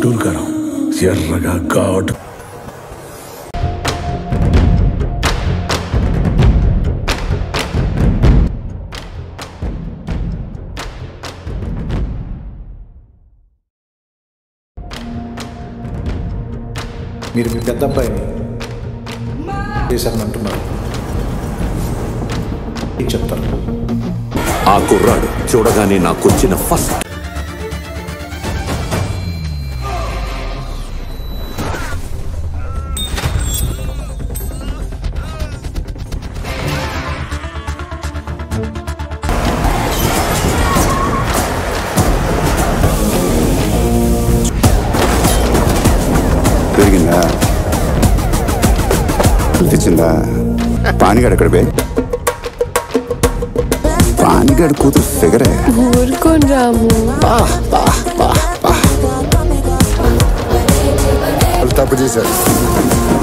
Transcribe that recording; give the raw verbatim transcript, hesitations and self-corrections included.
दूर कर रहा हूँ। सियर्रा गॉड మీరు మీ పెద్దపై చేశానంటున్నారు చెప్తారు. ఆ కుర్రాడు చూడగానే నాకొచ్చిన ఫస్ట్ గుర్తించిందా? పానిగాడు అక్కడ పోయి పానిగాడు కూతురు ఫిగరే ఊరుకొని రాము తప్పు చేశారు.